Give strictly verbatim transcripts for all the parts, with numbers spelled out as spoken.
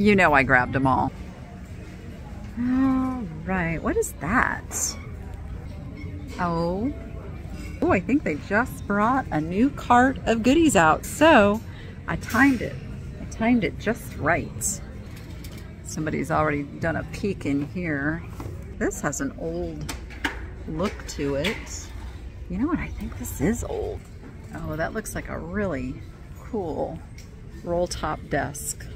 You know I grabbed them all. All right, what is that? Oh, oh, I think they just brought a new cart of goodies out. So I timed it. I timed it just right. Somebody's already done a peek in here. This has an old look to it. You know what? I think this is old. Oh, that looks like a really cool roll top desk.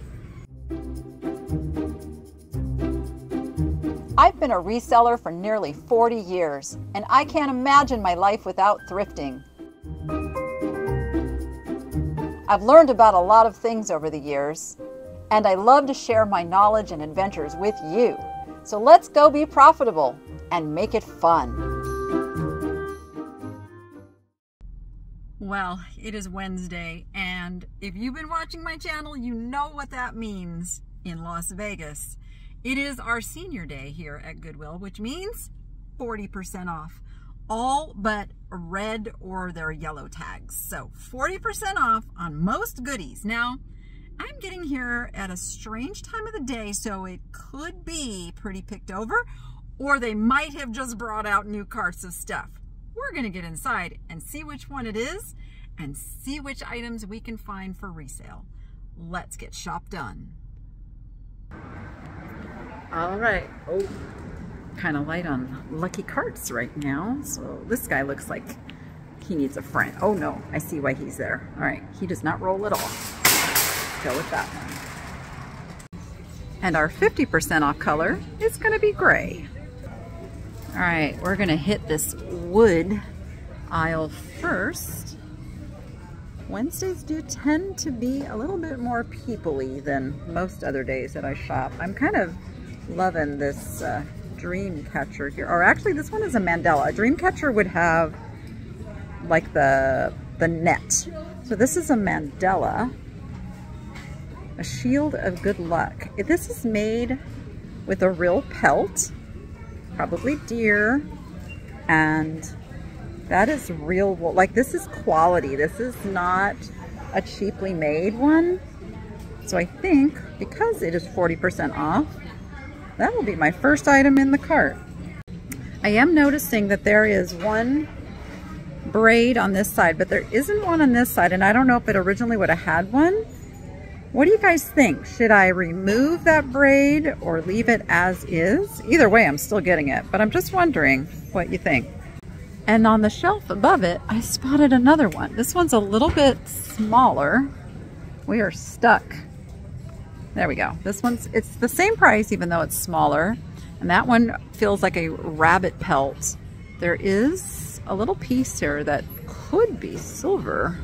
I've been a reseller for nearly forty years, and I can't imagine my life without thrifting. I've learned about a lot of things over the years, and I love to share my knowledge and adventures with you. So let's go be profitable and make it fun. Well, it is Wednesday, and if you've been watching my channel, you know what that means in Las Vegas. It is our senior day here at Goodwill, which means forty percent off. All but red or their yellow tags. So forty percent off on most goodies. Now, I'm getting here at a strange time of the day, so it could be pretty picked over, or they might have just brought out new carts of stuff. We're gonna get inside and see which one it is and see which items we can find for resale. Let's get shop done. All right. Oh, kind of light on lucky carts right now. So this guy looks like he needs a friend. Oh no, I see why he's there. All right, he does not roll at all. Go with that one. And our fifty percent off color is gonna be gray. All right, we're gonna hit this wood aisle first. Wednesdays do tend to be a little bit more people-y than most other days that I shop. I'm kind of loving this uh, dream catcher here, or actually this one is a Mandela. A dream catcher would have like the the net, so this is a Mandela, a shield of good luck. This is made with a real pelt, probably deer, and that is real wool. Like, this is quality. This is not a cheaply made one. So I think because it is forty percent off, that will be my first item in the cart. I am noticing that there is one braid on this side, but there isn't one on this side, and I don't know if it originally would have had one. What do you guys think? Should I remove that braid or leave it as is? Either way, I'm still getting it, but I'm just wondering what you think. And on the shelf above it, I spotted another one. This one's a little bit smaller. We are stuck. There we go. This one's, it's the same price even though it's smaller. And that one feels like a rabbit pelt. There is a little piece here that could be silver.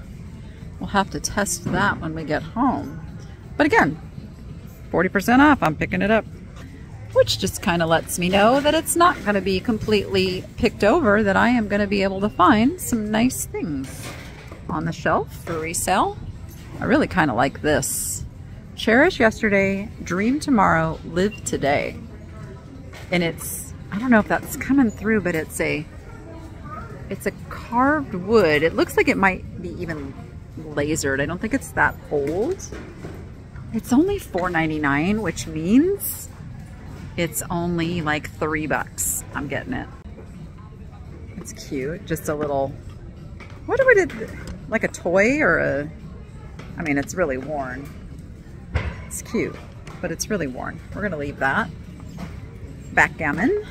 We'll have to test that when we get home. But again, forty percent off, I'm picking it up. Which just kind of lets me know that it's not gonna be completely picked over, that I am gonna be able to find some nice things on the shelf for resale. I really kind of like this. Cherish yesterday, dream tomorrow, live today. And it's, I don't know if that's coming through, but it's a, it's a carved wood. It looks like it might be even lasered. I don't think it's that old. It's only four ninety-nine, which means it's only like three bucks. I'm getting it. It's cute. Just a little, what would it, like a toy or a, I mean, it's really worn. It's cute, but it's really worn. We're gonna leave that. Backgammon.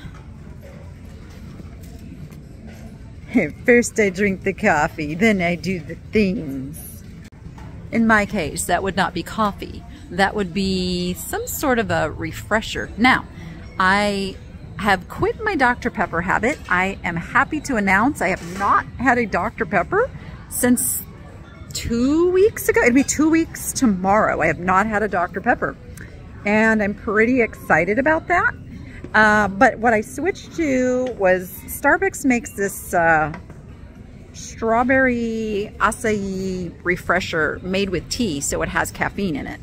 First I drink the coffee, then I do the things. In my case, that would not be coffee. That would be some sort of a refresher. Now, I have quit my Doctor Pepper habit. I am happy to announce I have not had a Doctor Pepper since two weeks ago. It'd be two weeks tomorrow. I have not had a Doctor Pepper, and I'm pretty excited about that. Uh, but what I switched to was Starbucks makes this uh, strawberry acai refresher made with tea, so it has caffeine in it.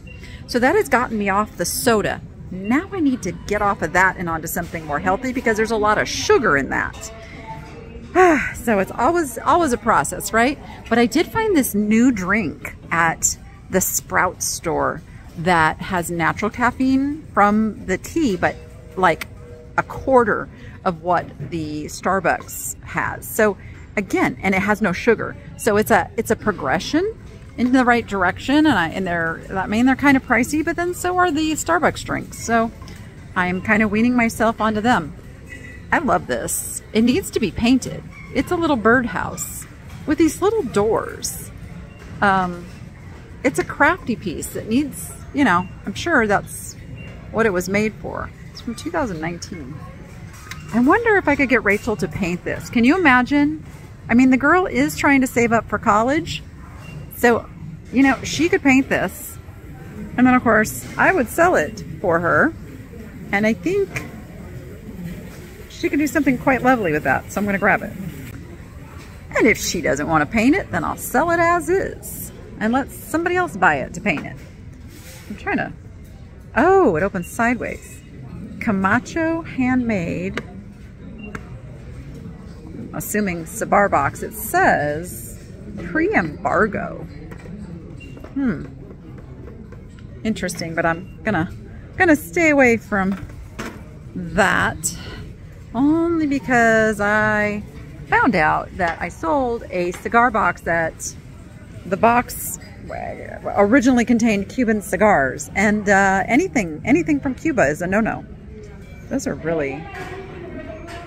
So that has gotten me off the soda. Now I need to get off of that and onto something more healthy because there's a lot of sugar in that. So it's always always a process, right? But I did find this new drink at the Sprout store. that has natural caffeine from the tea, but like a quarter of what the Starbucks has. So again, and it has no sugar. So it's a it's a progression in the right direction, and I and they're I mean they're kind of pricey, but then so are the Starbucks drinks. So I'm kind of weaning myself onto them. I love this. It needs to be painted. It's a little birdhouse with these little doors. Um, it's a crafty piece that needs, you know, I'm sure that's what it was made for. It's from two thousand nineteen. I wonder if I could get Rachel to paint this. Can you imagine? I mean, the girl is trying to save up for college. So, you know, she could paint this. And then, of course, I would sell it for her. And I think she could do something quite lovely with that. So I'm going to grab it. And if she doesn't want to paint it, then I'll sell it as is and let somebody else buy it to paint it. I'm trying to, oh, it opens sideways. Camacho Handmade, I'm assuming Sabar box. It says pre-embargo. Hmm. Interesting, but I'm gonna, gonna stay away from that only because I found out that I sold a cigar box that the box originally contained Cuban cigars, and uh, anything anything from Cuba is a no-no. Those are really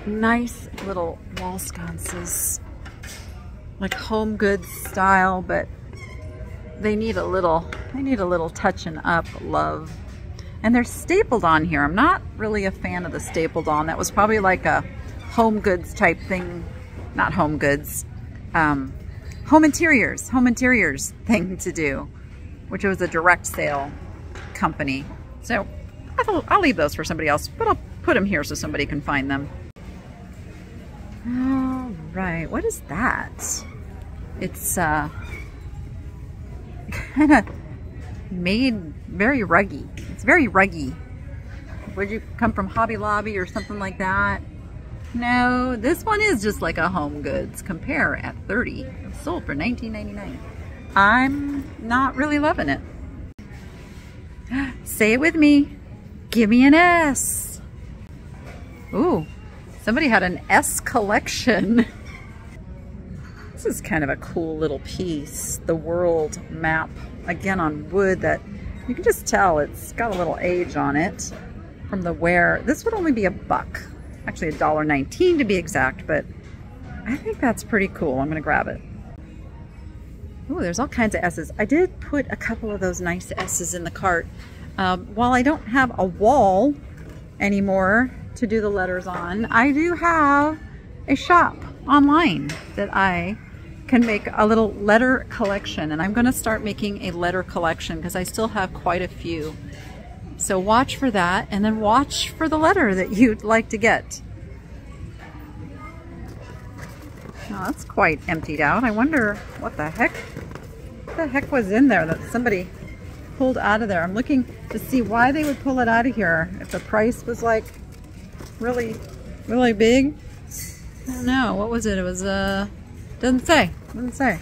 nice little wall sconces, like home goods style, but they need a little they need a little touching up, love. And they're stapled on here. I'm not really a fan of the stapled on. That was probably like a home goods type thing. Not home goods, um, home interiors, home interiors thing to do, which was a direct sale company. So I'll, I'll leave those for somebody else, but I'll put them here so somebody can find them. All right, what is that? It's uh, kind of made very ruggy. It's very ruggy. Would you come from Hobby Lobby or something like that? No, this one is just like a home goods. Compare at thirty. It's sold for nineteen ninety-nine. I'm not really loving it. Say it with me. Give me an S. Ooh, somebody had an S collection. This is kind of a cool little piece. The world map, again on wood, that you can just tell it's got a little age on it from the wear. This would only be a buck. Actually a dollar nineteen to be exact, but I think that's pretty cool. I'm gonna grab it. Oh, there's all kinds of S's. I did put a couple of those nice S's in the cart. Um, while I don't have a wall anymore to do the letters on, I do have a shop online that I can make a little letter collection, and I'm gonna start making a letter collection because I still have quite a few. So watch for that, and then watch for the letter that you'd like to get. Now that's quite emptied out. I wonder what the heck, what the heck was in there that somebody pulled out of there. I'm looking to see why they would pull it out of here. If the price was like really, really big. I don't know. What was it? It was, uh, doesn't say, doesn't say.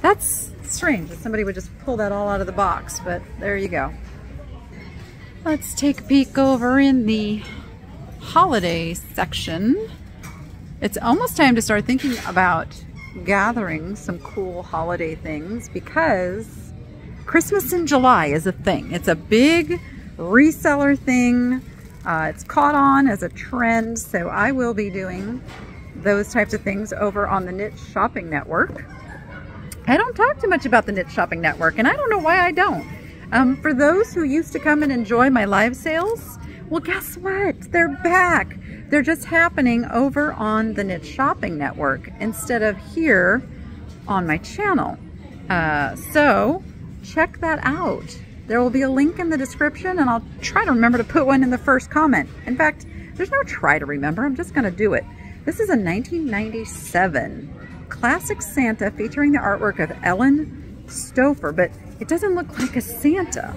That's strange that somebody would just pull that all out of the box, but there you go. Let's take a peek over in the holiday section. It's almost time to start thinking about gathering some cool holiday things because Christmas in July is a thing. It's a big reseller thing. Uh, it's caught on as a trend, so I will be doing those types of things over on the Niche Shopping Network. I don't talk too much about the Niche Shopping Network, and I don't know why I don't. Um, for those who used to come and enjoy my live sales, well, guess what? They're back. They're just happening over on the Niche Shopping Network instead of here on my channel. Uh, so check that out. There will be a link in the description, and I'll try to remember to put one in the first comment. In fact, there's no try to remember. I'm just going to do it. This is a nineteen ninety-seven classic Santa featuring the artwork of Ellen Stouffer, but it doesn't look like a Santa.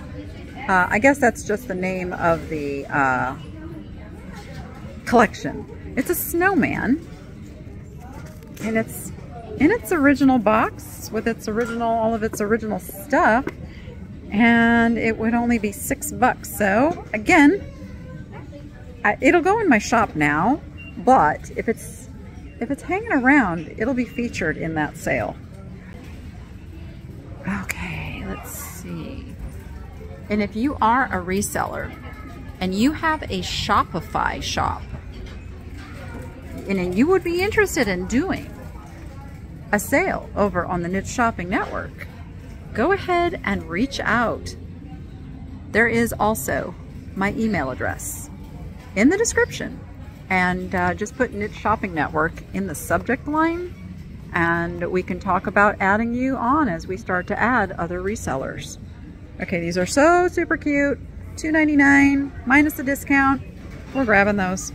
Uh, I guess that's just the name of the uh, collection. It's a snowman, and it's in its original box with its original, all of its original stuff. and it would only be six bucks. So again, I, it'll go in my shop now, but if it's if it's hanging around, it'll be featured in that sale. Okay, let's see. And if you are a reseller and you have a Shopify shop, and you would be interested in doing a sale over on the Niche Shopping Network, go ahead and reach out. There is also my email address in the description, and uh, just put Niche Shopping Network in the subject line, and we can talk about adding you on as we start to add other resellers. Okay, these are so super cute. two ninety-nine minus the discount. We're grabbing those.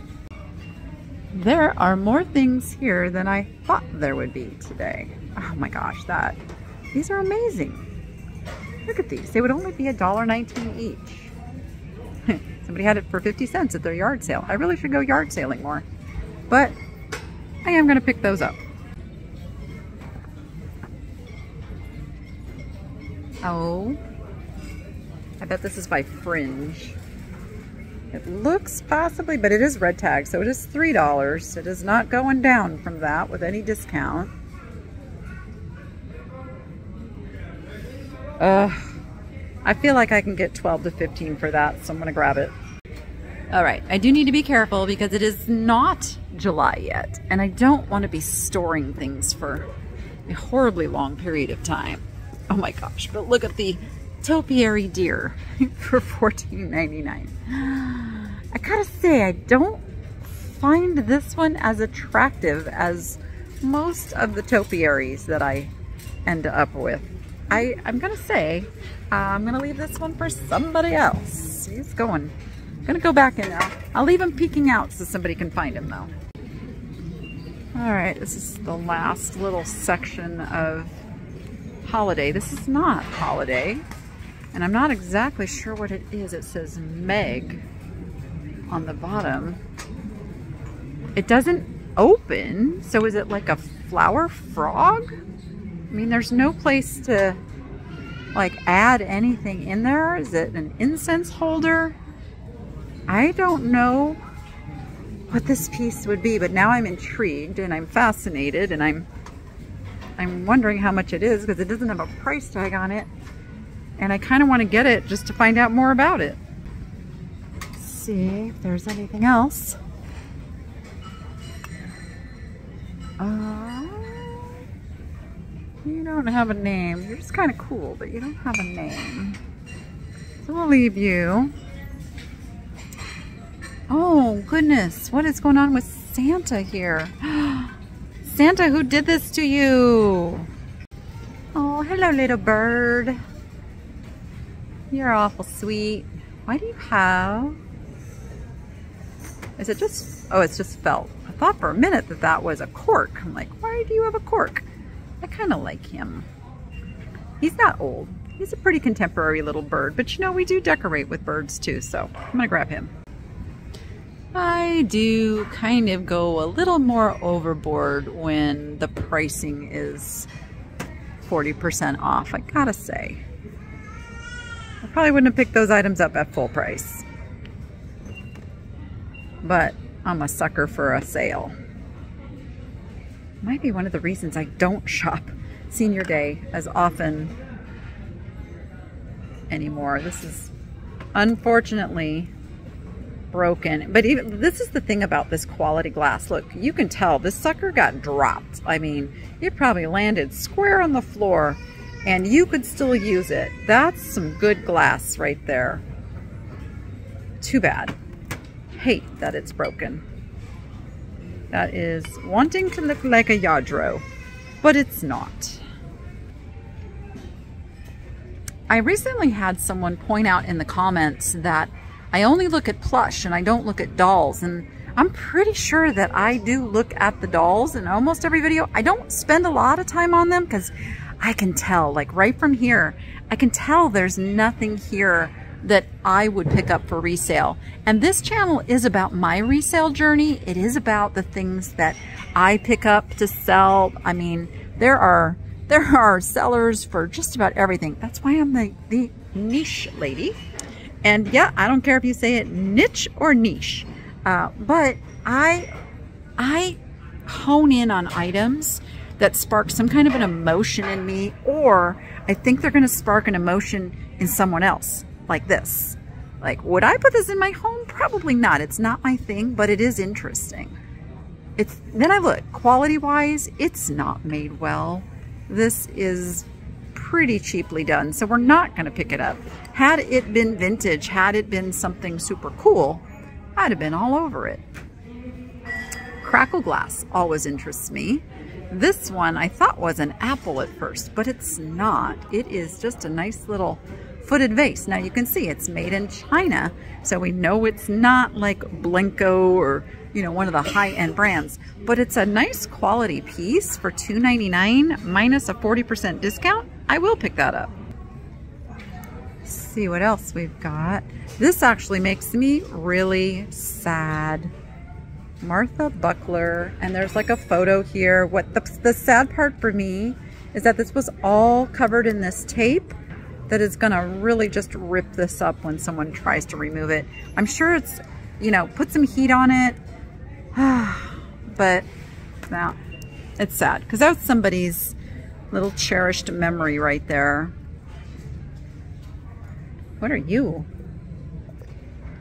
There are more things here than I thought there would be today. Oh my gosh, that these are amazing. Look at these. They would only be one dollar and nineteen cents each. Somebody had it for fifty cents at their yard sale. I really should go yard sailing more, but I am going to pick those up. Oh, I bet this is by Fringe. It looks possibly, but it is red tag, so it is three dollars. It is not going down from that with any discount. Uh, I feel like I can get twelve to fifteen for that, so I'm gonna grab it. All right, I do need to be careful because it is not July yet, and I don't wanna be storing things for a horribly long period of time. Oh my gosh, but look at the topiary deer for fourteen ninety-nine. I gotta say, I don't find this one as attractive as most of the topiaries that I end up with. I, I'm gonna say, uh, I'm gonna leave this one for somebody else. He's going. I'm gonna go back in now. I'll leave him peeking out so somebody can find him though. All right, this is the last little section of holiday. This is not holiday, and I'm not exactly sure what it is. It says Meg on the bottom. It doesn't open, so is it like a flower frog? I mean, there's no place to like add anything in there. Is it an incense holder? I don't know what this piece would be, but now I'm intrigued and I'm fascinated, and I'm I'm wondering how much it is because it doesn't have a price tag on it, and I kind of want to get it just to find out more about it. Let's see if there's anything else. Uh, you don't have a name. You're just kind of cool, but you don't have a name. So we'll leave you. Oh goodness, what is going on with Santa here? Santa, who did this to you? Oh, hello, little bird. You're awful sweet. Why do you have... Is it just... Oh, it's just felt. I thought for a minute that that was a cork. I'm like, why do you have a cork? I kind of like him. He's not old. He's a pretty contemporary little bird. But you know, we do decorate with birds too, so I'm gonna grab him. I do kind of go a little more overboard when the pricing is forty percent off, I gotta say. I probably wouldn't have picked those items up at full price, but I'm a sucker for a sale. Might be one of the reasons I don't shop Senior Day as often anymore. This is unfortunately broken, but even this is the thing about this quality glass. Look, you can tell this sucker got dropped. I mean, it probably landed square on the floor and you could still use it. That's some good glass right there. Too bad. Hate that it's broken. That is wanting to look like a yadro, but it's not. I recently had someone point out in the comments that I only look at plush and I don't look at dolls, and I'm pretty sure that I do look at the dolls in almost every video. I don't spend a lot of time on them because I can tell, like right from here, I can tell there's nothing here that I would pick up for resale. And this channel is about my resale journey. It is about the things that I pick up to sell. I mean, there are there are sellers for just about everything. That's why I'm the, the niche lady. And yeah, I don't care if you say it niche or niche, uh, but I, I hone in on items that spark some kind of an emotion in me, or I think they're going to spark an emotion in someone else, like this. Like, would I put this in my home? Probably not. It's not my thing, but it is interesting. It's, then I look, quality-wise, it's not made well. This is pretty cheaply done, so we're not going to pick it up. Had it been vintage, had it been something super cool, I'd have been all over it. Crackle glass always interests me. This one I thought was an apple at first, but it's not. It is just a nice little footed vase. Now you can see it's made in China, so we know it's not like Blanco or, you know, one of the high-end brands, but it's a nice quality piece for two ninety-nine minus a forty percent discount. I will pick that up. Let's see what else we've got. This actually makes me really sad. Martha Buckler, and there's like a photo here. What the, the sad part for me is that this was all covered in this tape that is gonna really just rip this up when someone tries to remove it. I'm sure it's, you know, put some heat on it, but no, it's sad because that was somebody's little cherished memory right there. What are you?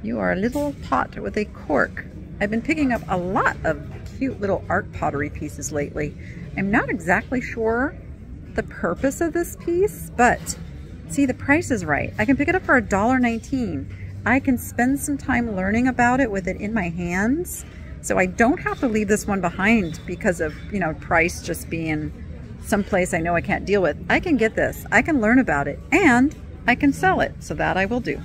You are a little pot with a cork. I've been picking up a lot of cute little art pottery pieces lately. I'm not exactly sure the purpose of this piece, but see, the price is right. I can pick it up for a dollar nineteen. I can spend some time learning about it with it in my hands, so I don't have to leave this one behind because of, you know, price just being someplace I know I can't deal with. I can get this, I can learn about it, and I can sell it, so that I will do.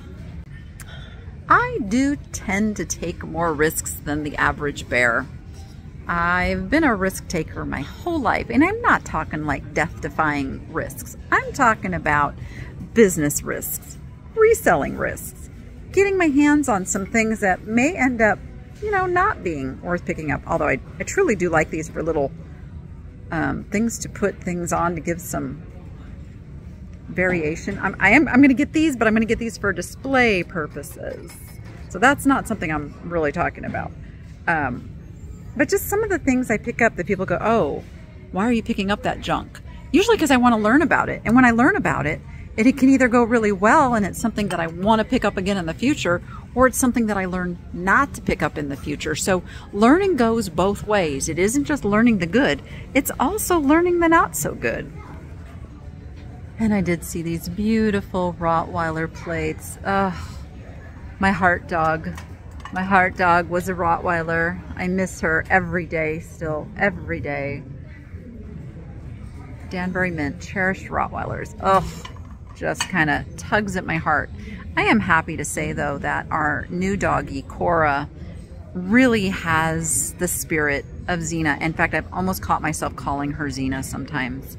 I do tend to take more risks than the average bear. I've been a risk taker my whole life, and I'm not talking like death-defying risks. I'm talking about business risks, reselling risks, getting my hands on some things that may end up, you know, not being worth picking up, although I, I truly do like these for little um, things to put things on to give some variation. I'm, I am, I'm going to get these, but I'm going to get these for display purposes. So that's not something I'm really talking about. Um, but just some of the things I pick up that people go, oh, why are you picking up that junk? Usually because I want to learn about it. And when I learn about it, it, it can either go really well and it's something that I want to pick up again in the future, or it's something that I learn not to pick up in the future. So learning goes both ways. It isn't just learning the good. It's also learning the not so good. And I did see these beautiful Rottweiler plates. Oh, my heart dog. My heart dog was a Rottweiler. I miss her every day still, every day. Danbury Mint, cherished Rottweilers. Oh, just kind of tugs at my heart. I am happy to say though that our new doggy, Cora, really has the spirit of Xena. In fact, I've almost caught myself calling her Xena sometimes.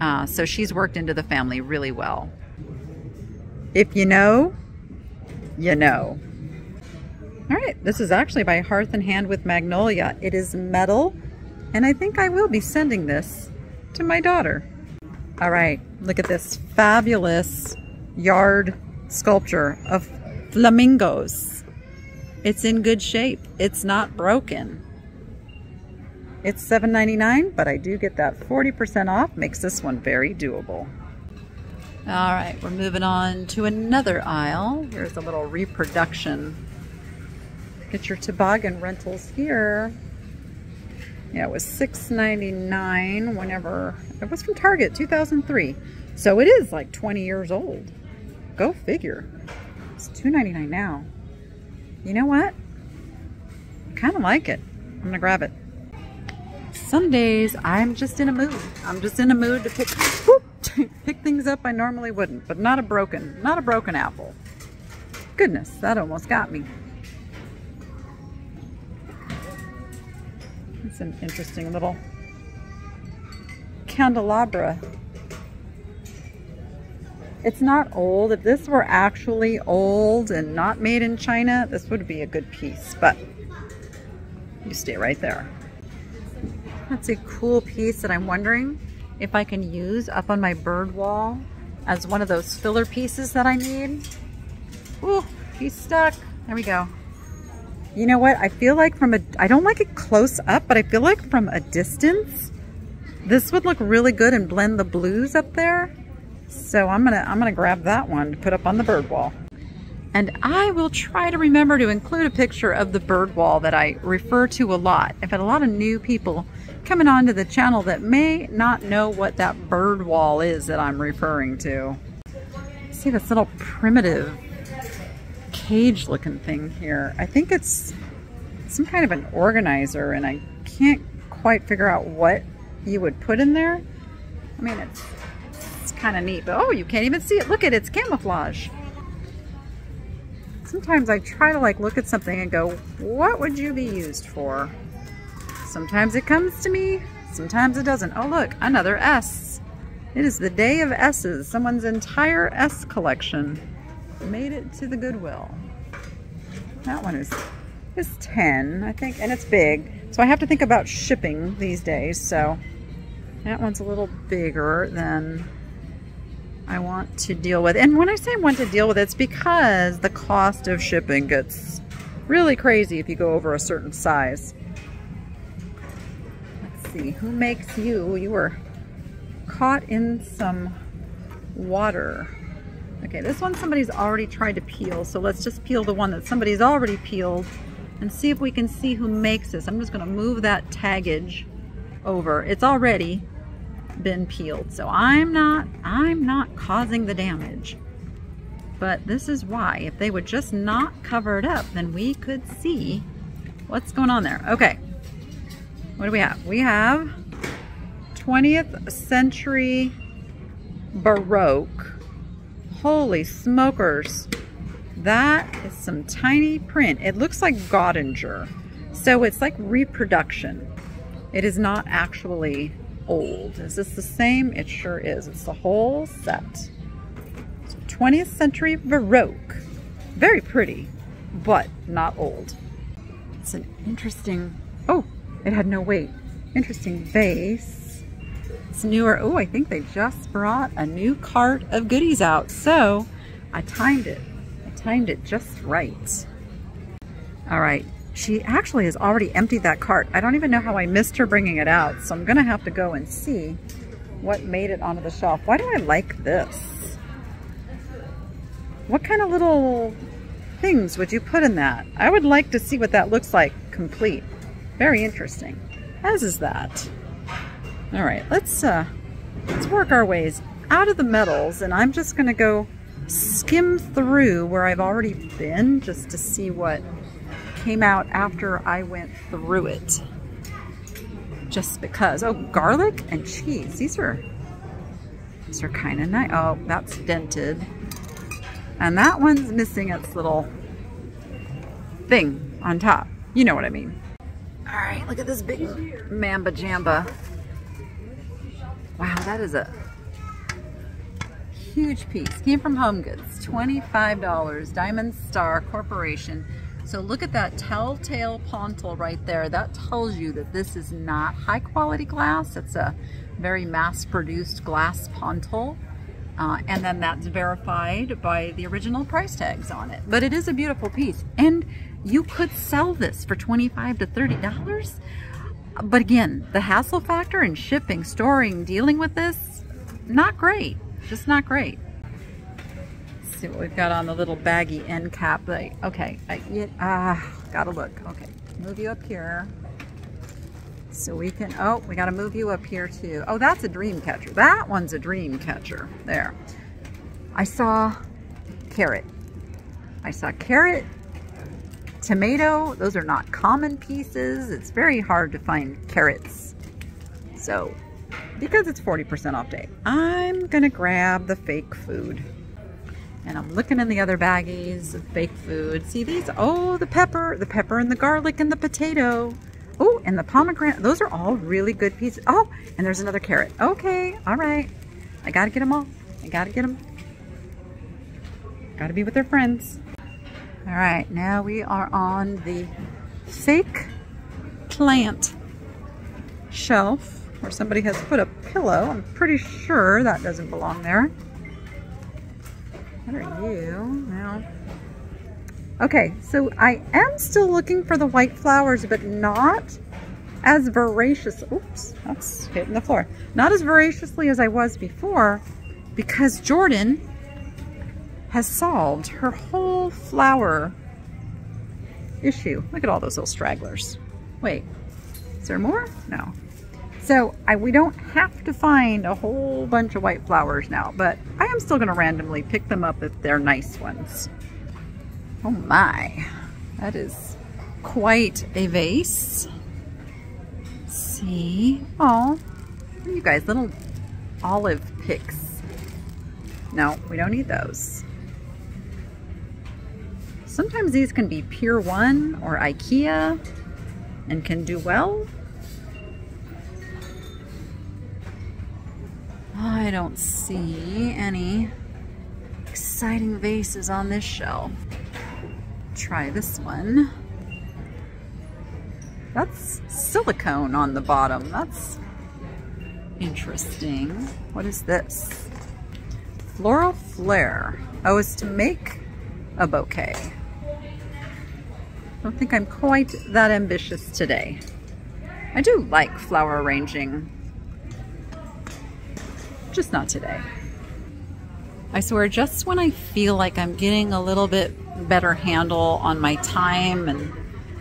Uh, so she's worked into the family really well. If you know, you know. All right, this is actually by Hearth and Hand with Magnolia. It is metal, and I think I will be sending this to my daughter. All right, look at this fabulous yard sculpture of flamingos. It's in good shape. It's not broken. It's seven ninety-nine, but I do get that forty percent off. Makes this one very doable. All right, we're moving on to another aisle. Here's a little reproduction. Get your toboggan rentals here. Yeah, it was six ninety-nine whenever, it was from Target, two thousand three. So it is like twenty years old. Go figure. It's two ninety-nine now. You know what? I kind of like it. I'm gonna grab it. Some days I'm just in a mood. I'm just in a mood to pick whoop, pick things up I normally wouldn't, but not a broken, not a broken apple. Goodness, that almost got me. It's an interesting little candelabra. It's not old. If this were actually old and not made in China, this would be a good piece, but you stay right there. That's a cool piece that I'm wondering if I can use up on my bird wall as one of those filler pieces that I need. Ooh, he's stuck. There we go. You know what? I feel like from a, I don't like it close up, but I feel like from a distance, this would look really good and blend the blues up there. So I'm gonna, I'm gonna grab that one to put up on the bird wall. And I will try to remember to include a picture of the bird wall that I refer to a lot. I've had a lot of new people coming onto the channel that may not know what that bird wall is that I'm referring to. See this little primitive cage looking thing here. I think it's some kind of an organizer and I can't quite figure out what you would put in there. I mean, it's, it's kind of neat, but oh, you can't even see it. Look at it, it's camouflage. Sometimes I try to like look at something and go, what would you be used for? Sometimes it comes to me, sometimes it doesn't. Oh look, another S. It is the day of S's, someone's entire S collection. Made it to the Goodwill. That one is, is ten, I think, and it's big. So I have to think about shipping these days, so that one's a little bigger than I want to deal with. And when I say want to deal with, it's because the cost of shipping gets really crazy if you go over a certain size. Let's see, who makes you? You were caught in some water. Okay, this one somebody's already tried to peel, so let's just peel the one that somebody's already peeled and see if we can see who makes this. I'm just gonna move that taggage over. It's already been peeled, so I'm not I'm not causing the damage, but this is why if they would just not cover it up, then we could see what's going on there. Okay, what do we have? We have twentieth century Baroque. Holy smokers, that is some tiny print. It looks like Godinger, so it's like reproduction. It is not actually old. Is this the same? It sure is. It's the whole set. twentieth century Baroque. Very pretty, but not old. It's an interesting, oh, it had no weight. Interesting vase. It's newer. Oh, I think they just brought a new cart of goodies out, so I timed it. I timed it just right. All right. She actually has already emptied that cart. I don't even know how I missed her bringing it out, so I'm gonna have to go and see what made it onto the shelf. Why do I like this? What kind of little things would you put in that? I would like to see what that looks like complete. Very interesting, as is that. All right, let's, uh, let's work our ways out of the metals, and I'm just gonna go skim through where I've already been just to see what came out after I went through it. Just because. Oh, garlic and cheese. These are these are kind of nice. Oh, that's dented. And that one's missing its little thing on top. You know what I mean. All right, look at this big mamba jamba. Wow, that is a huge piece. Came from Home Goods. twenty-five dollars. Diamond Star Corporation. So look at that telltale pontil right there. That tells you that this is not high quality glass. It's a very mass produced glass pontil. Uh, and then that's verified by the original price tags on it. But it is a beautiful piece. And you could sell this for twenty-five to thirty dollars. But again, the hassle factor in shipping, storing, dealing with this, not great. Just not great. See what we've got on the little baggy end cap. Like, okay, I get, ah, gotta look. Okay, move you up here so we can, oh, we gotta move you up here too. Oh, that's a dream catcher. That one's a dream catcher. There. I saw carrot. I saw carrot, tomato. Those are not common pieces. It's very hard to find carrots. So, because it's forty percent off day, I'm gonna grab the fake food. And I'm looking in the other baggies of fake food. See these? Oh, the pepper, the pepper and the garlic and the potato. Oh, and the pomegranate. Those are all really good pieces. Oh, and there's another carrot. Okay, all right. I gotta get them all. I gotta get them. Gotta be with their friends. All right, now we are on the fake plant shelf where somebody has put a pillow. I'm pretty sure that doesn't belong there. What are you now? Okay, so I am still looking for the white flowers, but not as voracious. Oops, that's hitting the floor. Not as voraciously as I was before, because Jordan has solved her whole flower issue. Look at all those little stragglers. Wait, is there more? No. So I, we don't have to find a whole bunch of white flowers now, but I am still gonna randomly pick them up if they're nice ones. Oh my, that is quite a vase. Let's see, oh, what are you guys, little olive picks. No, we don't need those. Sometimes these can be Pier One or IKEA and can do well. I don't see any exciting vases on this shelf. Try this one. That's silicone on the bottom. That's interesting. What is this? Floral Flare. Oh, it's to make a bouquet. I don't think I'm quite that ambitious today. I do like flower arranging. Just not today. I swear, just when I feel like I'm getting a little bit better handle on my time and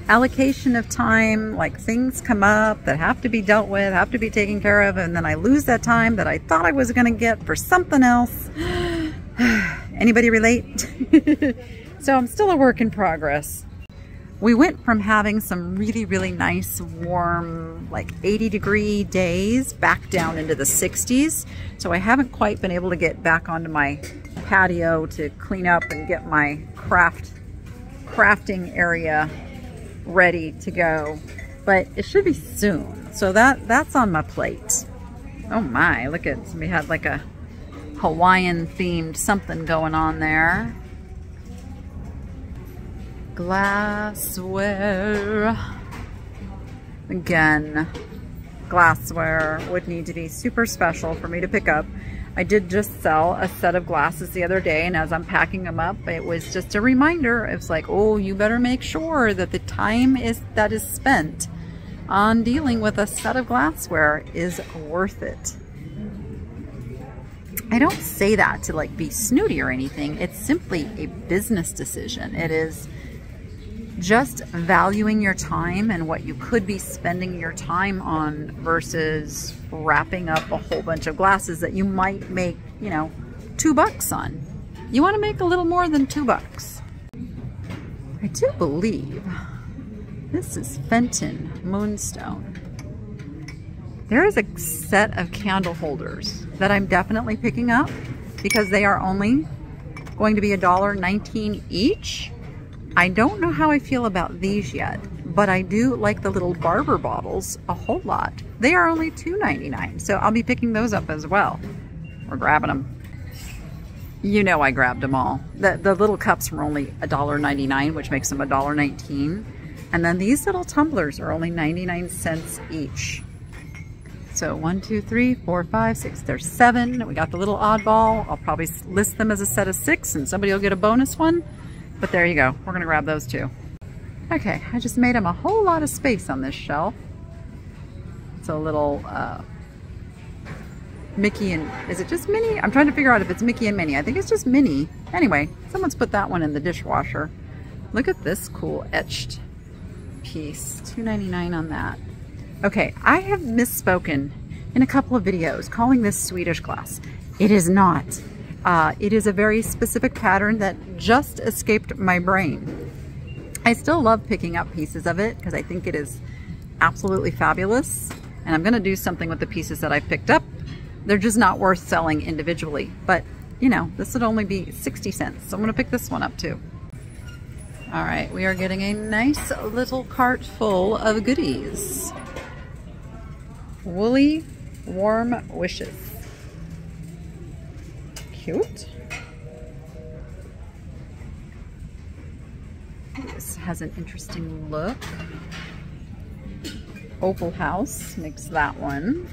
allocation of time, like things come up that have to be dealt with, have to be taken care of, and then I lose that time that I thought I was gonna get for something else. Anybody relate? So I'm still a work in progress. We went from having some really, really nice, warm, like eighty degree days back down into the sixties. So I haven't quite been able to get back onto my patio to clean up and get my craft crafting area ready to go, but it should be soon. So that that's on my plate. Oh my, look at, somebody had like a Hawaiian themed something going on there. Glassware. Again, glassware would need to be super special for me to pick up. I did just sell a set of glasses the other day, and as I'm packing them up, it was just a reminder. It's like, oh, you better make sure that the time is that is spent on dealing with a set of glassware is worth it. I don't say that to like be snooty or anything. It's simply a business decision. It is just valuing your time and what you could be spending your time on versus wrapping up a whole bunch of glasses that you might make, you know, two bucks on. You want to make a little more than two bucks. I do believe this is Fenton Moonstone. There is a set of candle holders that I'm definitely picking up because they are only going to be a dollar nineteen each. I don't know how I feel about these yet, but I do like the little barber bottles a whole lot. They are only two ninety-nine, so I'll be picking those up as well. We're grabbing them. You know I grabbed them all. The, the little cups were only a dollar ninety-nine, which makes them a dollar nineteen. And then these little tumblers are only ninety-nine cents each. So one, two, three, four, five, six, there's seven. We got the little oddball. I'll probably list them as a set of six and somebody will get a bonus one. But there you go, we're gonna grab those too. Okay, I just made them a whole lot of space on this shelf. It's a little uh, Mickey and, is it just Minnie? I'm trying to figure out if it's Mickey and Minnie. I think it's just Minnie. Anyway, someone's put that one in the dishwasher. Look at this cool etched piece, two ninety-nine on that. Okay, I have misspoken in a couple of videos calling this Swedish glass. It is not. Uh, it is a very specific pattern that just escaped my brain. I still love picking up pieces of it because I think it is absolutely fabulous. And I'm going to do something with the pieces that I picked up. They're just not worth selling individually. But, you know, this would only be sixty cents. So I'm going to pick this one up too. All right, we are getting a nice little cart full of goodies. Woolly Warm Wishes. Cute. This has an interesting look. Opal House makes that one.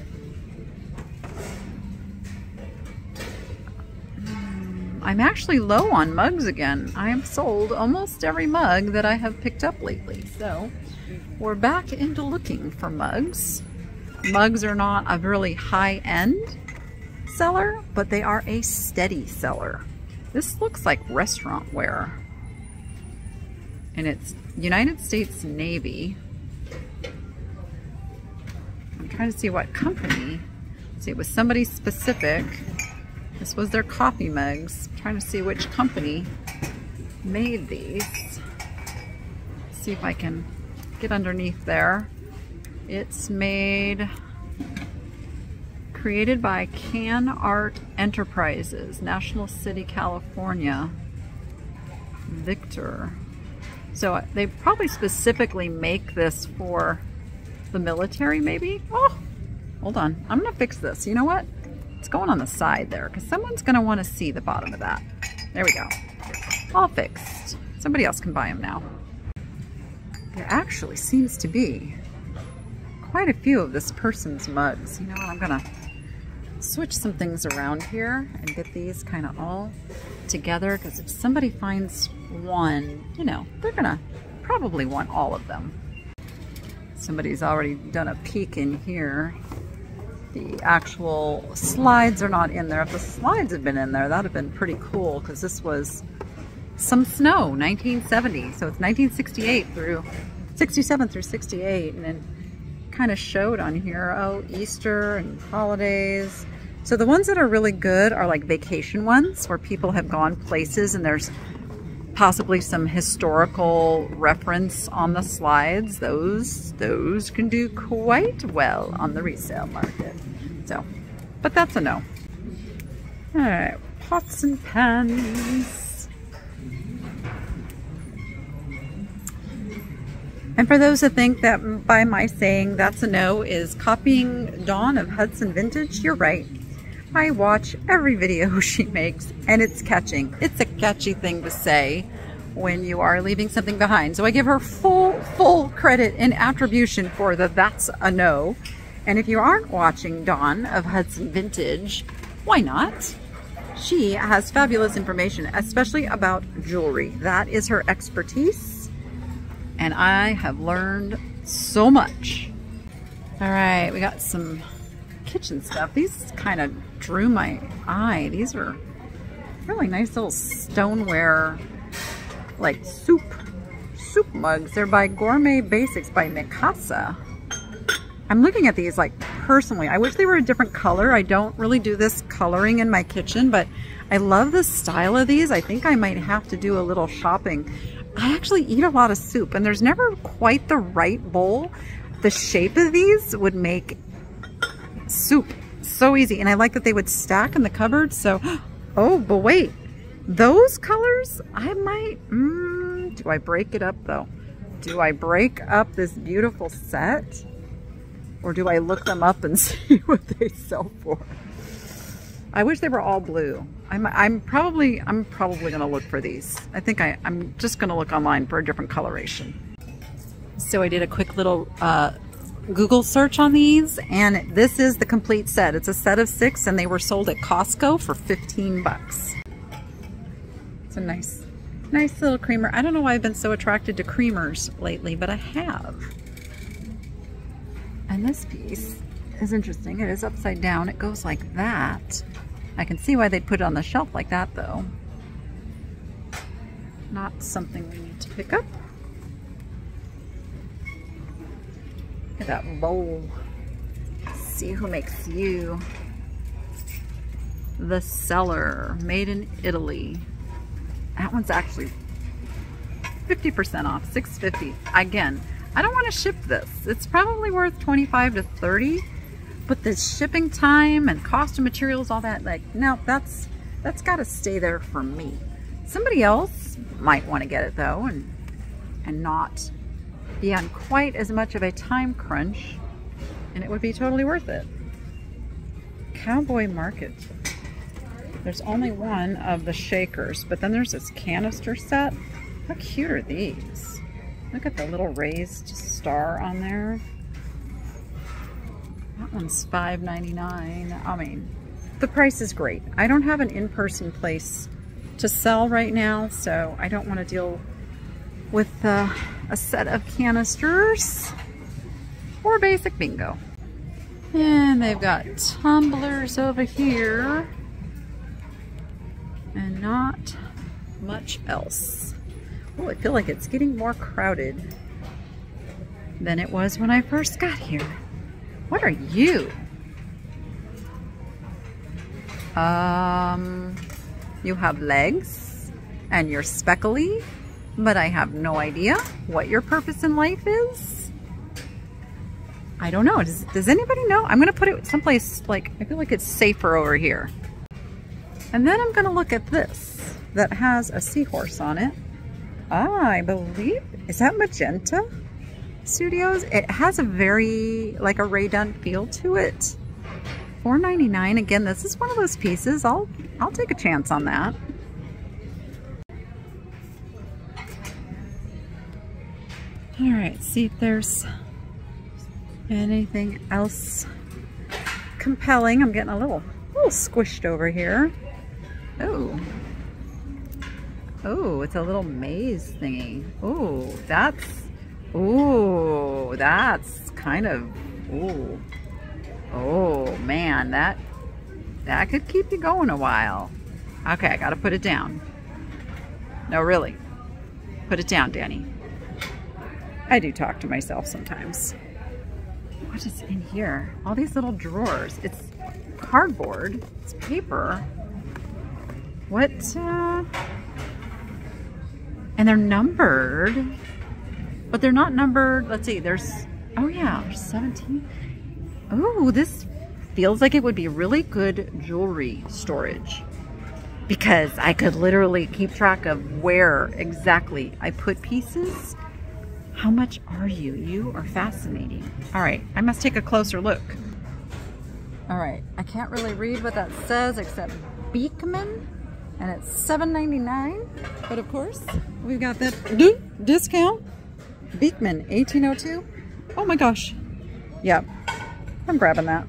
I I'm actually low on mugs again. I have sold almost every mug that I have picked up lately. So we're back into looking for mugs. Mugs are not a really high-end seller, but they are a steady seller. This looks like restaurant wear. And it's United States Navy. I'm trying to see what company. Let's see, it was somebody specific. This was their coffee mugs. I'm trying to see which company made these. Let's see if I can get underneath there. It's made, created by Can Art Enterprises, National City, California, Victor. So they probably specifically make this for the military, maybe? Oh, hold on. I'm going to fix this. You know what? It's going on the side there because someone's going to want to see the bottom of that. There we go. All fixed. Somebody else can buy them now. There actually seems to be quite a few of this person's mugs. You know, I'm going to switch some things around here and get these kind of all together because if somebody finds one, you know, they're going to probably want all of them. Somebody's already done a peek in here. The actual slides are not in there. If the slides had been in there, that would have been pretty cool because this was some snow, nineteen seventy. So it's nineteen sixty-eight through, sixty-seven through sixty-eight. And then kind of showed on here, oh, Easter and holidays. So the ones that are really good are like vacation ones where people have gone places and there's possibly some historical reference on the slides. Those those can do quite well on the resale market. So, but that's a no. All right, pots and pans. And for those that think that by my saying that's a no is copying Dawn of Hudson Vintage, you're right. I watch every video she makes and it's catching. It's a catchy thing to say when you are leaving something behind. So I give her full, full credit and attribution for the that's a no. And if you aren't watching Dawn of Hudson Vintage, why not? She has fabulous information, especially about jewelry. That is her expertise. And I have learned so much. All right, we got some kitchen stuff. These kind of drew my eye. These are really nice little stoneware, like soup, soup mugs. They're by Gourmet Basics by Mikasa. I'm looking at these like personally. I wish they were a different color. I don't really do this coloring in my kitchen, but I love the style of these. I think I might have to do a little shopping. I actually eat a lot of soup and there's never quite the right bowl. The shape of these would make soup so easy, and I like that they would stack in the cupboard. So oh, but wait, those colors I might mm, do I break it up though? Do I break up this beautiful set, or do I look them up and see what they sell for? I wish they were all blue. I'm, I'm probably I'm probably gonna look for these. I think I, I'm just gonna look online for a different coloration. So I did a quick little uh, Google search on these, and this is the complete set. It's a set of six, and they were sold at Costco for fifteen bucks. It's a nice, nice little creamer. I don't know why I've been so attracted to creamers lately, but I have. And this piece is interesting. It is upside down. It goes like that. I can see why they'd put it on the shelf like that, though. Not something we need to pick up. Look at that bowl. See who makes you. The Cellar, made in Italy. That one's actually fifty percent off, six fifty. Again, I don't want to ship this. It's probably worth twenty-five to thirty, but the shipping time and cost of materials, all that, like, no, that's that's got to stay there for me. Somebody else might want to get it though, and and not be on quite as much of a time crunch, and it would be totally worth it. Cowboy Market. There's only one of the shakers, but then there's this canister set. How cute are these? Look at the little raised star on there. That one's five ninety-nine. I mean, the price is great. I don't have an in-person place to sell right now, so I don't want to deal with uh, a set of canisters or basic bingo. And they've got tumblers over here and not much else. Oh, I feel like it's getting more crowded than it was when I first got here. What are you? Um, you have legs and you're speckly, but I have no idea what your purpose in life is. I don't know. Does, does anybody know? I'm going to put it someplace, like, I feel like it's safer over here. And then I'm going to look at this that has a seahorse on it. Ah, I believe, is that Magenta Studios? It has a very, like a Ray Dunn feel to it. four ninety-nine. Again, this is one of those pieces. I'll I'll take a chance on that. All right, see if there's anything else compelling. I'm getting a little little squished over here. Oh. Oh, it's a little maze thingy. Oh, that's oh, that's kind of oh. Oh man, that that could keep you going a while. Okay, I gotta put it down. No, really. Put it down, Danny. I do talk to myself sometimes. What is in here? All these little drawers. It's cardboard. It's paper. What? Uh... And they're numbered. But they're not numbered. Let's see. There's, oh yeah, there's seventeen. Oh, this feels like it would be really good jewelry storage because I could literally keep track of where exactly I put pieces. How much are you? You are fascinating. All right, I must take a closer look. All right, I can't really read what that says except Beekman, and it's seven ninety-nine. But of course, we've got that discount. Beekman eighteen oh two. Oh my gosh. Yep. Yeah. I'm grabbing that.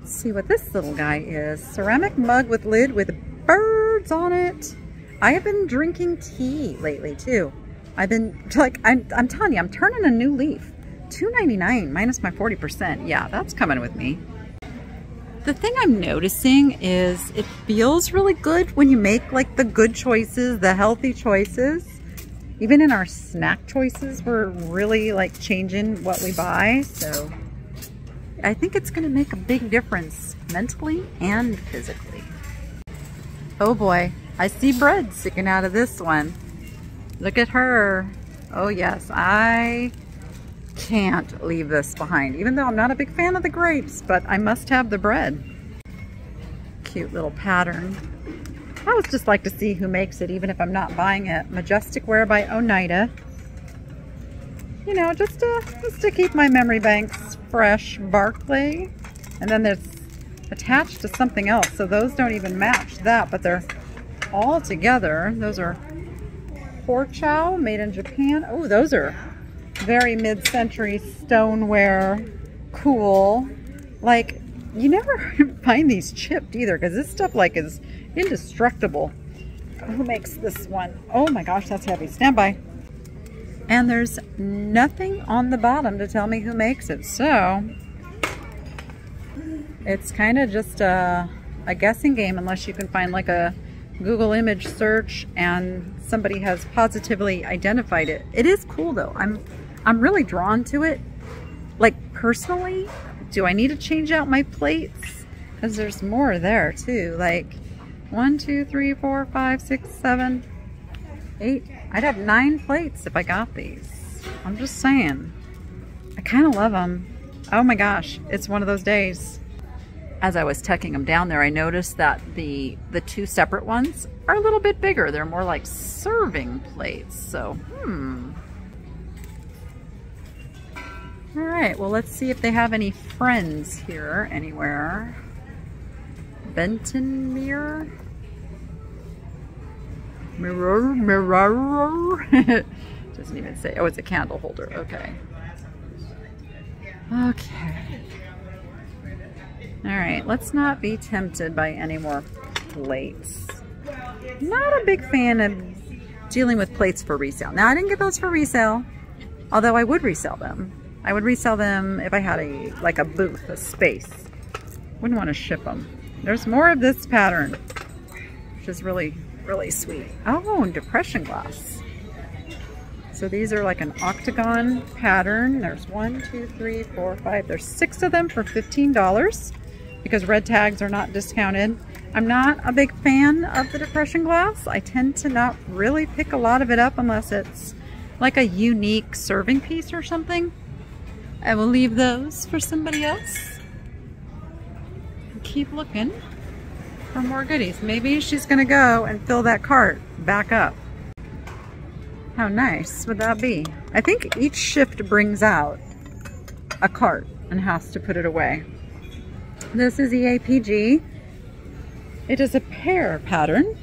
Let's see what this little guy is. Ceramic mug with lid with birds on it. I have been drinking tea lately too. I've been like, I'm, I'm telling you, I'm turning a new leaf. two ninety-nine minus my forty percent. Yeah, that's coming with me. The thing I'm noticing is it feels really good when you make like the good choices, the healthy choices. Even in our snack choices, we're really like changing what we buy. So I think it's going to make a big difference mentally and physically. Oh boy, I see bread sticking out of this one. Look at her. Oh yes, I can't leave this behind, even though I'm not a big fan of the grapes, but I must have the bread. Cute little pattern. I always just like to see who makes it, even if I'm not buying it. Majestic Wear by Oneida. You know, just to, just to keep my memory banks fresh. Barclay, and then it's attached to something else, so those don't even match that, but they're all together. Those are Horchow, made in Japan. Oh, those are very mid-century stoneware. Cool. Like, you never find these chipped either, because this stuff like is indestructible. Who makes this one? Oh my gosh, that's heavy. Stand by. And there's nothing on the bottom to tell me who makes it, so it's kind of just a, a guessing game unless you can find like a Google image search and somebody has positively identified it. It is cool though. I'm I'm really drawn to it. Like personally, do I need to change out my plates? Because there's more there too. Like one, two, three, four, five, six, seven, eight. I'd have nine plates if I got these. I'm just saying. I kind of love them. Oh my gosh, it's one of those days. As I was tucking them down there, I noticed that the, the two separate ones are a little bit bigger. They're more like serving plates, so hmm. All right, well let's see if they have any friends here anywhere. Bentonmere? Mirror, mirror. Doesn't even say. Oh, it's a candle holder. Okay. Okay. All right. Let's not be tempted by any more plates. Not a big fan of dealing with plates for resale. Now, I didn't get those for resale, although I would resell them. I would resell them if I had a like a booth, a space. Wouldn't want to ship them. There's more of this pattern, which is really, really sweet. Oh, and depression glass. So these are like an octagon pattern. There's one, two, three, four, five. There's six of them for fifteen dollars because red tags are not discounted. I'm not a big fan of the depression glass. I tend to not really pick a lot of it up unless it's like a unique serving piece or something. I will leave those for somebody else. Keep looking for more goodies. Maybe she's gonna go and fill that cart back up. How nice would that be? I think each shift brings out a cart and has to put it away. This is E A P G. It is a pear pattern,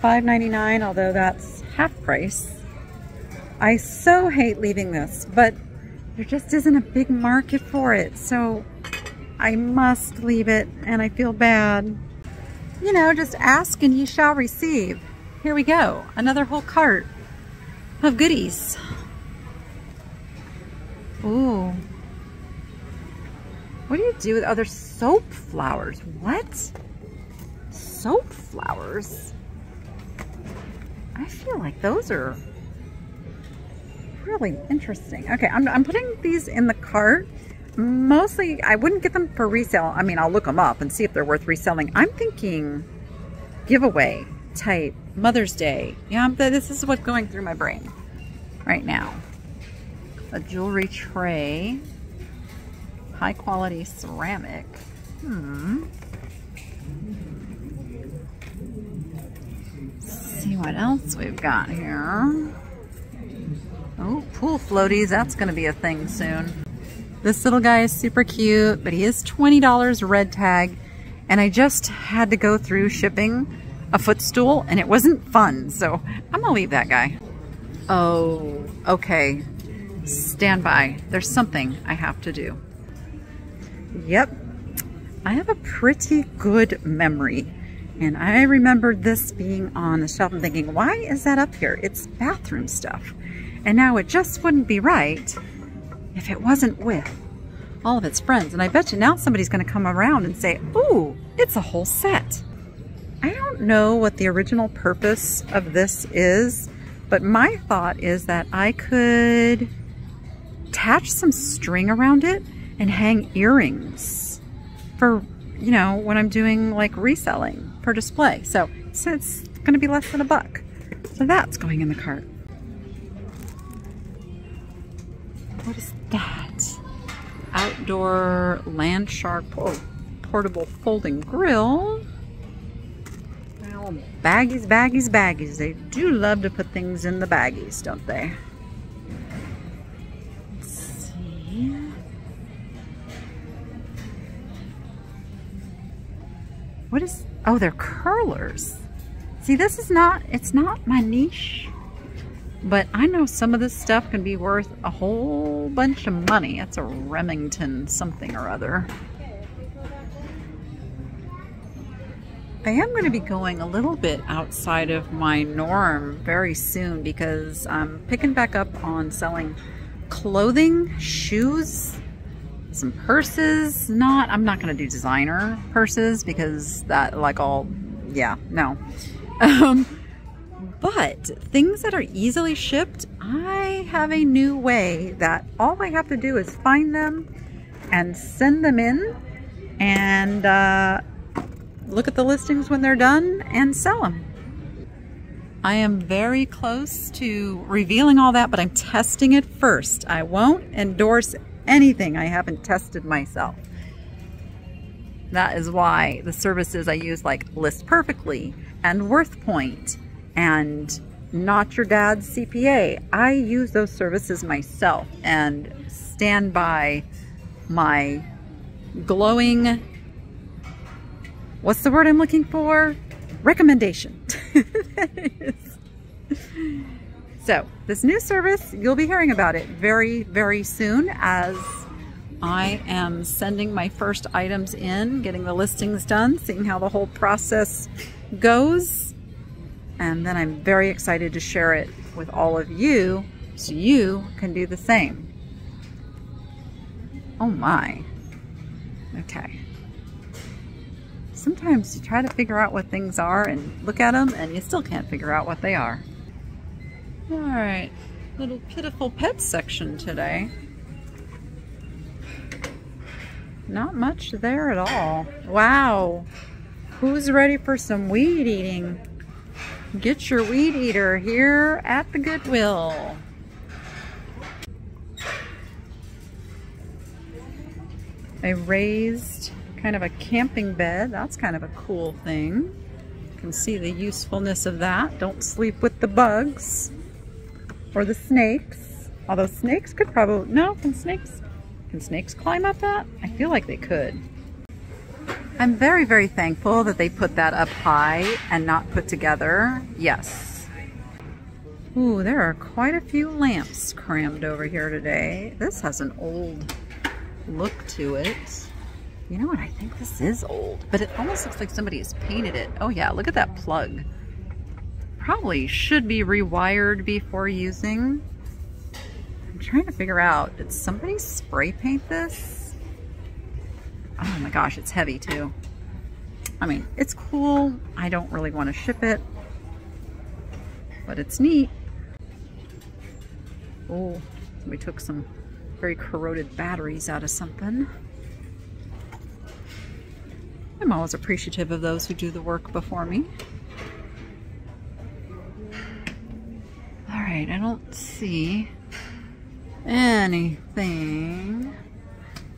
five ninety-nine, although that's half price. I so hate leaving this, but there just isn't a big market for it, so I must leave it, and I feel bad. You know, just ask and ye shall receive. Here we go, another whole cart of goodies. Ooh. What do you do with other soap flowers? What? Soap flowers? I feel like those are really interesting. Okay, I'm, I'm putting these in the cart. Mostly, I wouldn't get them for resale. I mean, I'll look them up and see if they're worth reselling. I'm thinking giveaway type, Mother's Day. Yeah, I'm, this is what's going through my brain right now. A jewelry tray, high quality ceramic. Hmm. Let's see what else we've got here. Oh, pool floaties. That's going to be a thing soon. This little guy is super cute, but he is twenty dollars red tag. And I just had to go through shipping a footstool and it wasn't fun. So I'm gonna leave that guy. Oh, okay. Stand by. There's something I have to do. Yep. I have a pretty good memory. And I remembered this being on the shelf and thinking, why is that up here? It's bathroom stuff. And now it just wouldn't be right if it wasn't with all of its friends. And I bet you now somebody's gonna come around and say, ooh, it's a whole set. I don't know what the original purpose of this is, but my thought is that I could attach some string around it and hang earrings for, you know, when I'm doing like reselling for display. So, so it's gonna be less than a buck. So that's going in the cart. What is that? Outdoor land shark oh, portable folding grill. Well, baggies, baggies, baggies. They do love to put things in the baggies, don't they? Let's see. What is, oh, they're curlers. See, this is not, it's not my niche. But I know some of this stuff can be worth a whole bunch of money. It's a Remington something or other. I am going to be going a little bit outside of my norm very soon because I'm picking back up on selling clothing, shoes, some purses. Not, I'm not going to do designer purses because that like all, yeah, no. Um, But things that are easily shipped, I have a new way that all I have to do is find them and send them in and uh, look at the listings when they're done and sell them. I am very close to revealing all that, but I'm testing it first. I won't endorse anything I haven't tested myself. That is why the services I use like List Perfectly and WorthPoint and Not Your Dad's C P A. I use those services myself and stand by my glowing, what's the word I'm looking for? Recommendation. So this new service, you'll be hearing about it very, very soon as I am sending my first items in, getting the listings done, seeing how the whole process goes, and then I'm very excited to share it with all of you so you can do the same. Oh my. Okay. Sometimes you try to figure out what things are and look at them and you still can't figure out what they are. All right, little pitiful pet section today. Not much there at all. Wow, who's ready for some weed eating? Get your weed eater here at the Goodwill. I raised kind of a camping bed. That's kind of a cool thing. You can see the usefulness of that. Don't sleep with the bugs or the snakes. Although snakes could probably, no, can snakes, can snakes climb up that? I feel like they could. I'm very, very thankful that they put that up high and not put together. Yes. Ooh, there are quite a few lamps crammed over here today. This has an old look to it. You know what? I think this is old, but it almost looks like somebody has painted it. Oh yeah, look at that plug. Probably should be rewired before using. I'm trying to figure out, did somebody spray paint this? Oh my gosh, it's heavy too. I mean, it's cool. I don't really want to ship it, but it's neat. Oh, we took some very corroded batteries out of something. I'm always appreciative of those who do the work before me. All right, I don't see anything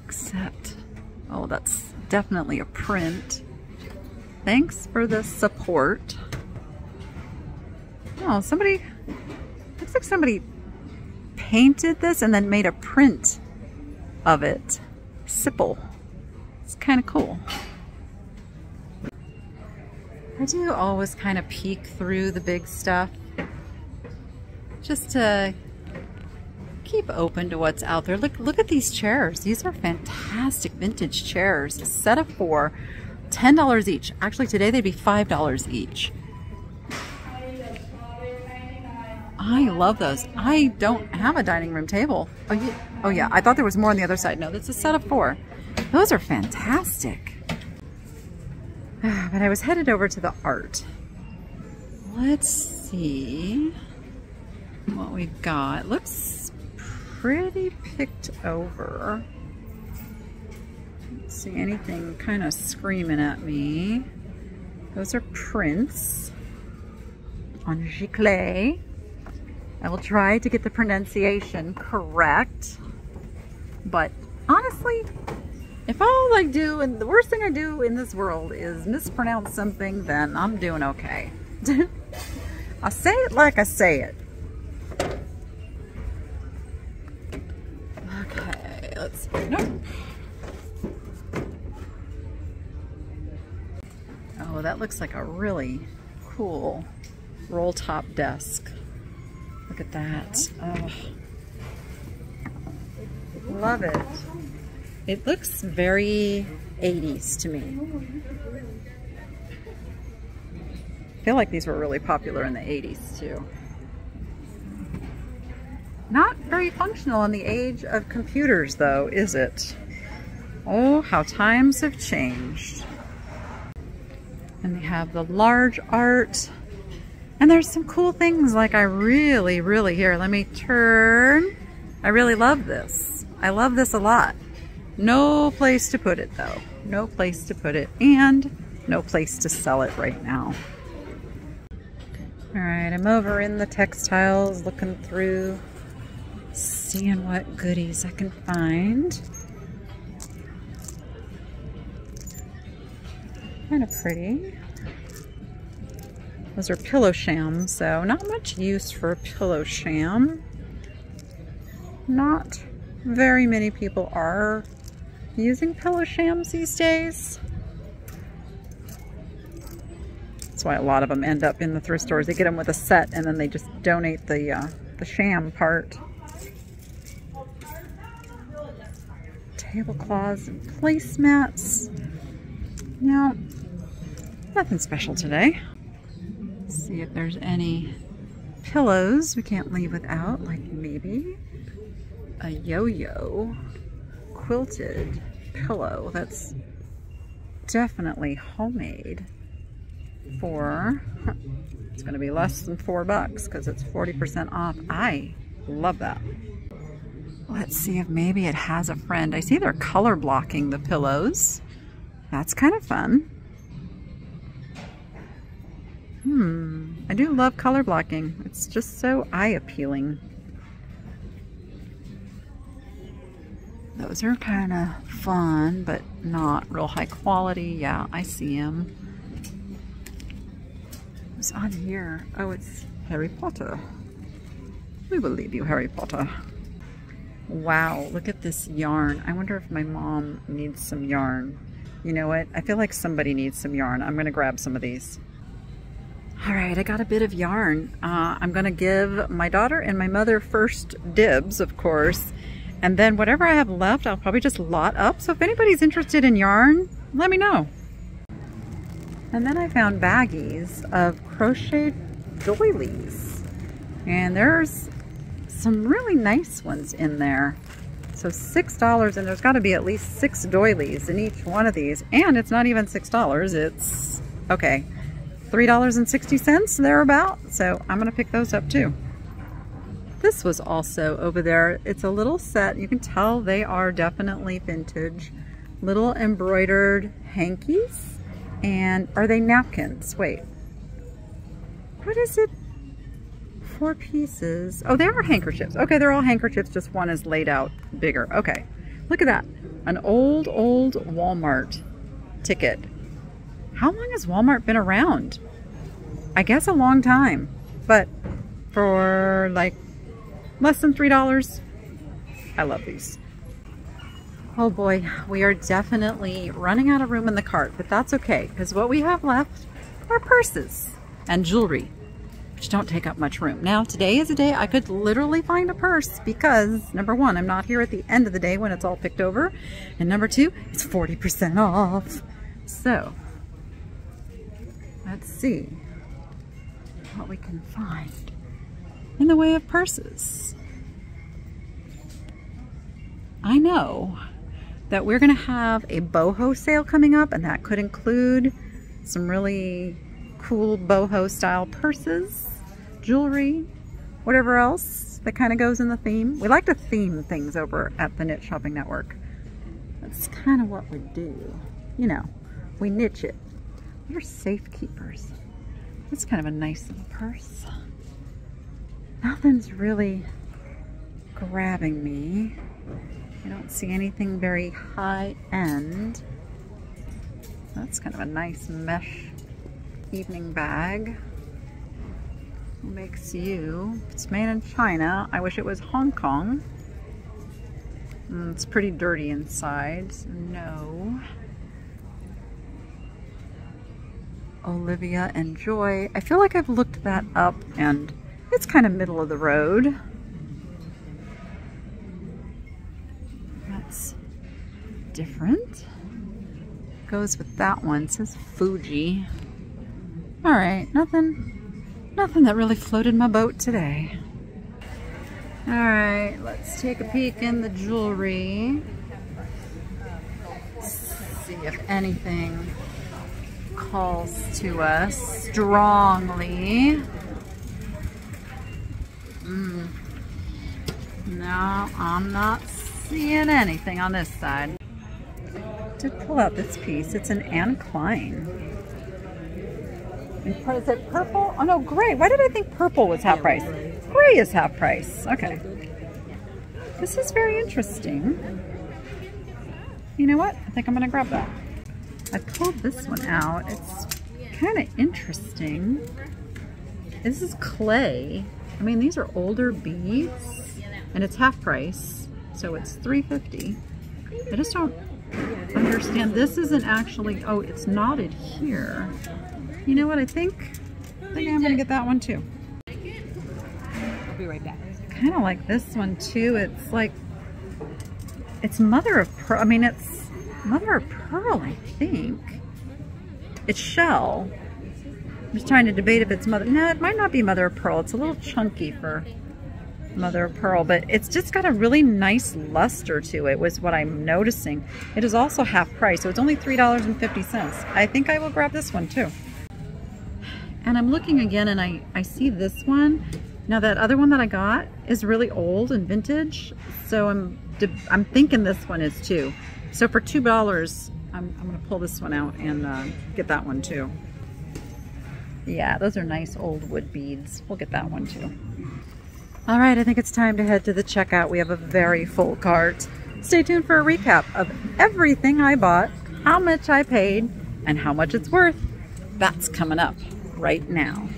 except... oh, that's definitely a print. Thanks for the support. Oh, somebody, looks like somebody painted this and then made a print of it. Simple. It's kind of cool. I do always kind of peek through the big stuff just to keep open to what's out there. Look, look at these chairs. These are fantastic vintage chairs. A set of four, ten dollars each. Actually, today they'd be five dollars each. I love those. I don't have a dining room table. Oh, you, oh yeah, I thought there was more on the other side. No, that's a set of four. Those are fantastic. But I was headed over to the art. Let's see what we've got. Looks pretty picked over. Don't see anything kind of screaming at me. Those are prints on giclée. I will try to get the pronunciation correct, but honestly, if all I do and the worst thing I do in this world is mispronounce something, then I'm doing okay. I say it like I say it. Let's see. Nope. Oh, that looks like a really cool roll top desk. Look at that. Oh. Love it. It looks very eighties to me. I feel like these were really popular in the eighties too. Not very functional in the age of computers though, is it? Oh, how times have changed. And they have the large art. And there's some cool things like I really, really, here, let me turn. I really love this. I love this a lot. No place to put it though. No place to put it and no place to sell it right now. All right, I'm over in the textiles looking through, seeing what goodies I can find. Kind of pretty. Those are pillow shams, so not much use for a pillow sham. Not very many people are using pillow shams these days. That's why a lot of them end up in the thrift stores. They get them with a set and then they just donate the, uh, the sham part. tablecloths and placemats. Now, nothing special today. Let's see if there's any pillows we can't leave without, like maybe a yo-yo quilted pillow that's definitely homemade for, it's going to be less than four bucks because it's forty percent off. I love that. Let's see if maybe it has a friend. I see they're color blocking the pillows. That's kind of fun. Hmm, I do love color blocking. It's just so eye appealing. Those are kind of fun, but not real high quality. Yeah, I see them. What's on here? Oh, it's Harry Potter. We will leave you, Harry Potter. Wow, look at this yarn. I wonder if my mom needs some yarn. You know what? I feel like somebody needs some yarn. I'm gonna grab some of these. All right, I got a bit of yarn. Uh, I'm gonna give my daughter and my mother first dibs, of course. And then whatever I have left, I'll probably just lot up. So if anybody's interested in yarn, let me know. And then I found baggies of crocheted doilies. And there's some really nice ones in there. So six dollars, and there's gotta be at least six doilies in each one of these. And it's not even six dollars, it's, okay, three dollars and sixty cents thereabout. So I'm gonna pick those up too. This was also over there. It's a little set. You can tell they are definitely vintage. Little embroidered hankies. And are they napkins? Wait. What is it? Four pieces. Oh, they are handkerchiefs. Okay, they're all handkerchiefs. Just one is laid out bigger. Okay. Look at that. An old, old Walmart ticket. How long has Walmart been around? I guess a long time. But for like less than three dollars. I love these. Oh boy, we are definitely running out of room in the cart, but that's okay, because what we have left are purses and jewelry, which don't take up much room. Now, today is a day I could literally find a purse because, number one, I'm not here at the end of the day when it's all picked over, and number two, it's forty percent off. So, let's see what we can find in the way of purses. I know that we're gonna have a boho sale coming up, and that could include some really cool boho style purses, jewelry, whatever else that kind of goes in the theme. We like to theme things over at the Niche Shopping Network. That's kind of what we do. You know, we niche it. We're safe keepers. That's kind of a nice little purse. Nothing's really grabbing me. I don't see anything very high end. That's kind of a nice mesh evening bag. Makes you. It's made in China. I wish it was Hong Kong. Mm, it's pretty dirty inside, so no. Olivia and Joy. I feel like I've looked that up, and it's kind of middle of the road. That's different. Goes with that one. It says Fuji. All right, nothing, nothing that really floated my boat today. All right, let's take a peek in the jewelry. Let's see if anything calls to us strongly. Mm. No, I'm not seeing anything on this side. Did pull out this piece. It's an Anne Klein. And is it purple? Oh no, gray. Why did I think purple was half price? Gray is half price. Okay. This is very interesting. You know what? I think I'm gonna grab that. I pulled this one out. It's kind of interesting. This is clay. I mean, these are older beads, and it's half price, so it's three fifty. I just don't understand. This isn't actually, oh, it's knotted here. You know what, I think, I think I'm gonna get that one too. I'll be right back. Kind of like this one too. It's like It's mother of pearl. I mean, it's mother of pearl, I think. It's shell. I'm just trying to debate if it's mother. No, it might not be mother of pearl. It's a little chunky for mother of pearl, but it's just got a really nice luster to it, was what I'm noticing. It is also half price, so it's only three dollars and fifty cents. I think I will grab this one too. And I'm looking again, and I, I see this one. Now that other one that I got is really old and vintage, so I'm I'm thinking this one is too. So for two dollars, I'm, I'm gonna pull this one out and uh, get that one too. Yeah, those are nice old wood beads. We'll get that one too. All right, I think it's time to head to the checkout. We have a very full cart. Stay tuned for a recap of everything I bought, how much I paid, and how much it's worth. That's coming up right now.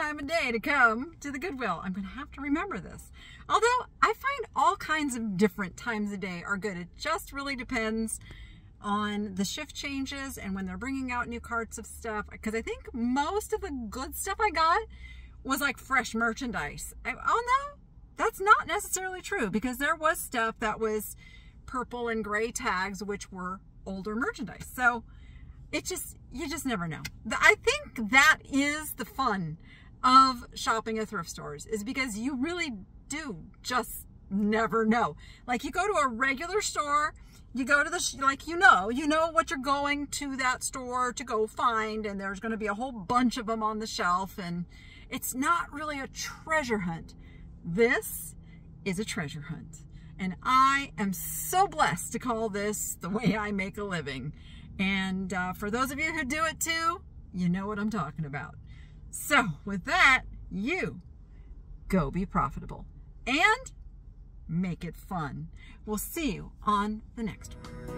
Time of day to come to the Goodwill. I'm gonna have to remember this. Although I find all kinds of different times of day are good. It just really depends on the shift changes and when they're bringing out new carts of stuff, because I think most of the good stuff I got was like fresh merchandise. I, oh no, that's not necessarily true, because there was stuff that was purple and gray tags, which were older merchandise. So it just, you just never know. I think that is the fun of shopping at thrift stores, is because you really do just never know. Like, you go to a regular store, you go to the, like, you know, you know what you're going to that store to go find, and there's going to be a whole bunch of them on the shelf, and it's not really a treasure hunt. This is a treasure hunt, and I am so blessed to call this the way I make a living. And uh, for those of you who do it too, you know what I'm talking about. So with that, you go be profitable and make it fun. We'll see you on the next one.